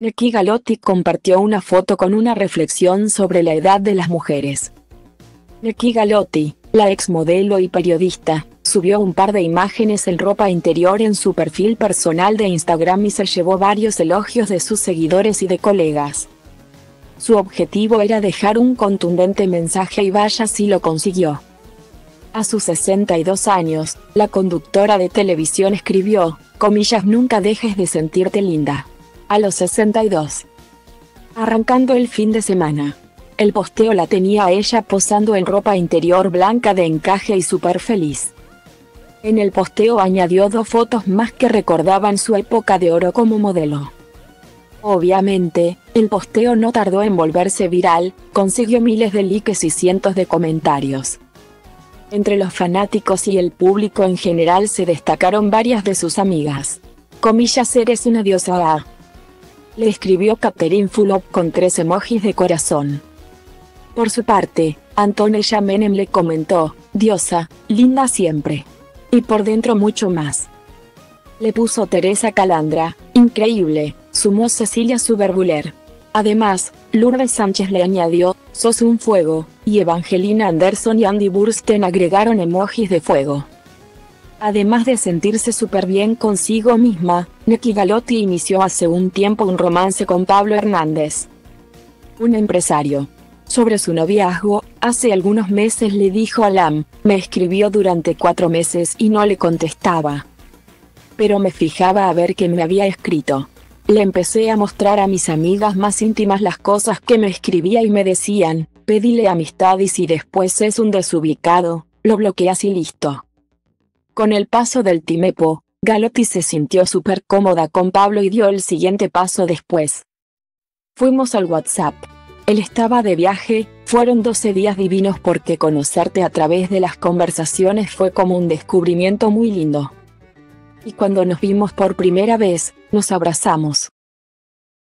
Nequi Galotti compartió una foto con una reflexión sobre la edad de las mujeres. Nequi Galotti, la exmodelo y periodista, subió un par de imágenes en ropa interior en su perfil personal de Instagram y se llevó varios elogios de sus seguidores y de colegas. Su objetivo era dejar un contundente mensaje y vaya si lo consiguió. A sus 62 años, la conductora de televisión escribió, comillas, nunca dejes de sentirte linda. A los 62. Arrancando el fin de semana. El posteo la tenía a ella posando en ropa interior blanca de encaje y súper feliz. En el posteo añadió dos fotos más que recordaban su época de oro como modelo. Obviamente, el posteo no tardó en volverse viral, consiguió miles de likes y cientos de comentarios. Entre los fanáticos y el público en general se destacaron varias de sus amigas. Comillas, eres una diosa, ah. Le escribió Catherine Fulop con 3 emojis de corazón. Por su parte, Antonella Menem le comentó, diosa, linda siempre. Y por dentro mucho más. Le puso Teresa Calandra, increíble, sumó Cecilia Zuberbuler. Además, Lourdes Sánchez le añadió, sos un fuego, y Evangelina Anderson y Andy Bursten agregaron emojis de fuego. Además de sentirse súper bien consigo misma, Nequi Galotti inició hace un tiempo un romance con Pablo Hernández, un empresario. Sobre su noviazgo, hace algunos meses le dijo a Lam, me escribió durante 4 meses y no le contestaba. Pero me fijaba a ver qué me había escrito. Le empecé a mostrar a mis amigas más íntimas las cosas que me escribía y me decían, pedíle amistad y si después es un desubicado, lo bloqueas y listo. Con el paso del tiempo, Galotti se sintió súper cómoda con Pablo y dio el siguiente paso después. Fuimos al WhatsApp. Él estaba de viaje, fueron 12 días divinos porque conocerte a través de las conversaciones fue como un descubrimiento muy lindo. Y cuando nos vimos por primera vez, nos abrazamos.